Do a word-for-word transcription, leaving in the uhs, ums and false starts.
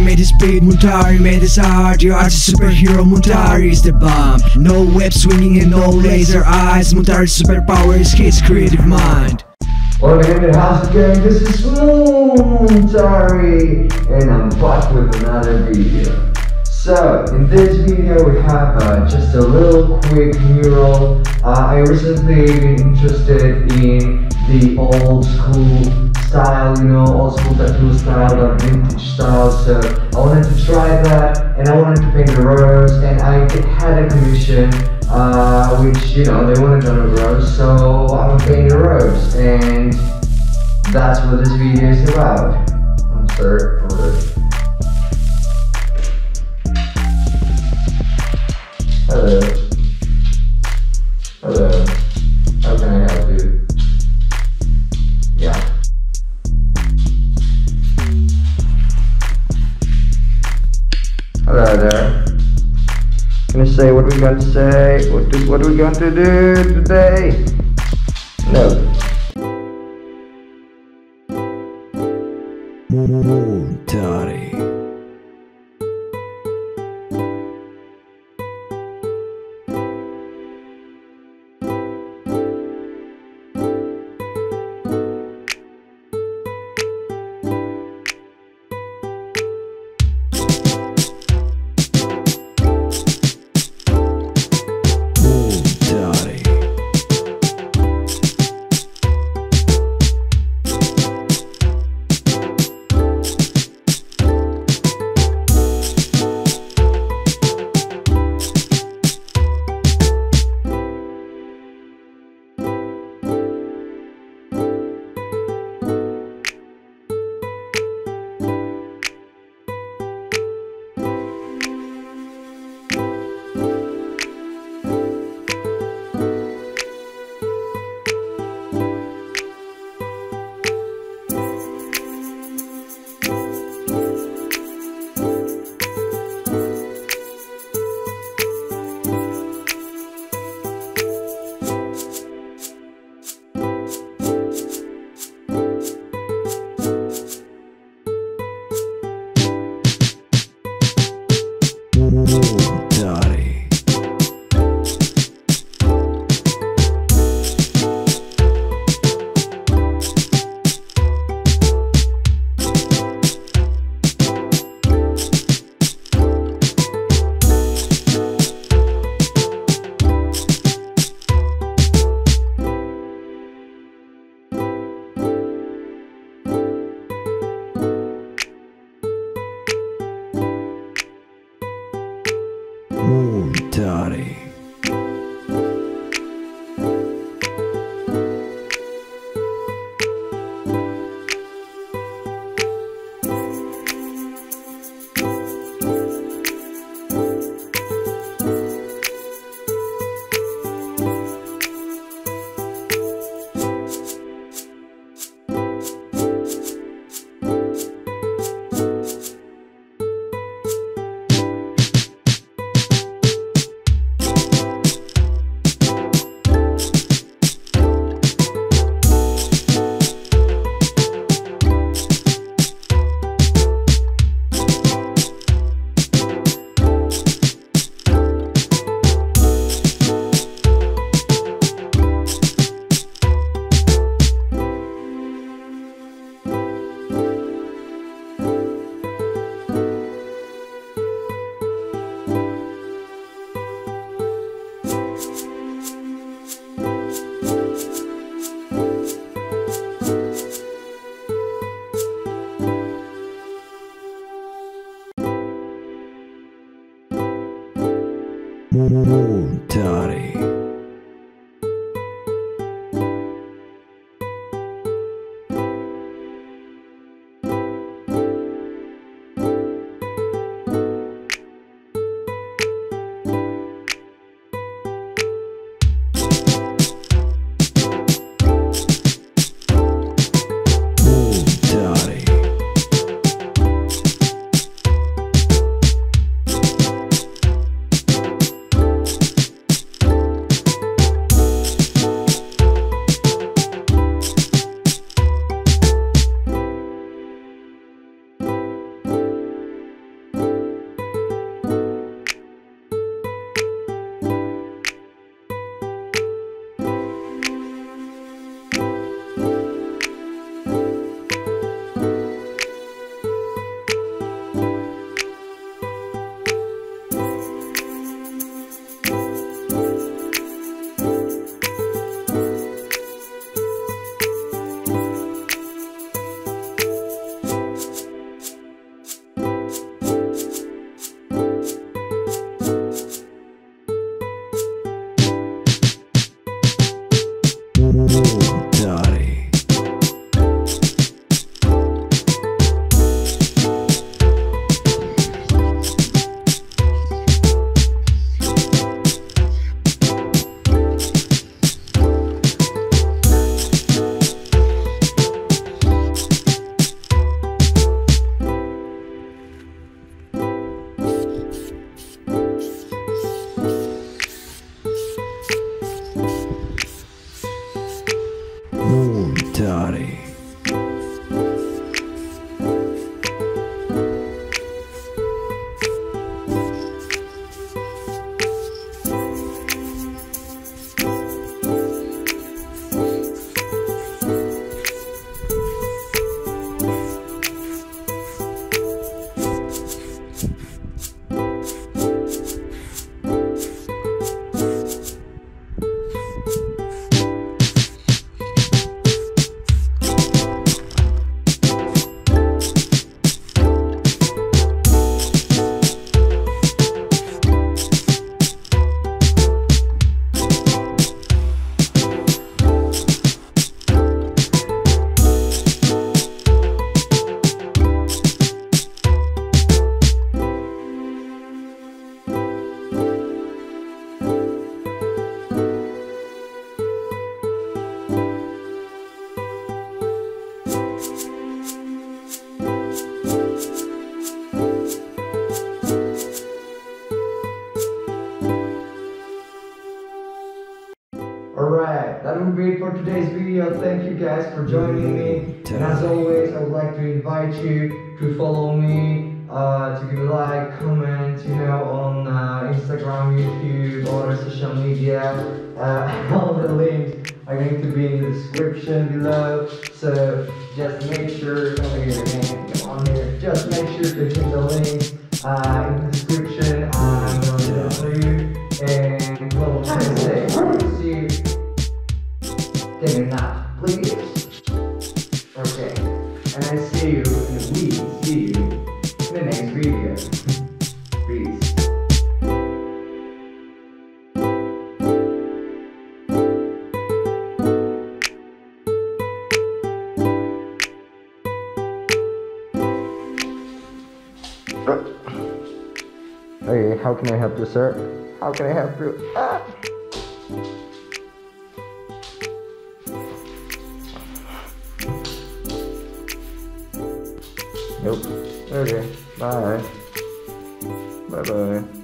Moontari made his beat, Moontari made his art. Your art's a superhero, Moontari is the bomb. No web swinging and no laser eyes. Moontari's superpower is his creative mind. Welcome in the house again, this is Moontari, and I'm back with another video. So, in this video we have uh, just a little quick mural. Uh, I recently been interested in the old school style, you know, old school tattoo style or vintage style, so I wanted to try that and I wanted to paint a rose, and I had a commission uh, which, you know, they wanted on a rose, so I'm gonna paint a rose, and that's what this video is about. I'm sorry for this. Hello. Hello. How can I help you? Yeah. Hello there. Can I say what we're going to say? What do, what are we going to do today? No. Moontari. Moontari. Alright, that would be it for today's video. Thank you guys for joining me, and as always I would like to invite you to follow me, uh, to give a like, comment, you know, on uh, Instagram, YouTube, or social media. Uh, all the links are going to be in the description below, so just make sure, don't forget again, on here, just make sure to hit the link uh, in the description. I'm going to show you, and what will I say? See you. They're not, please. Okay, and I see you, and we see you in the next video. Peace. Hey, how can I help you, sir? How can I help you? Ah! Nope. Okay. Bye. Bye bye.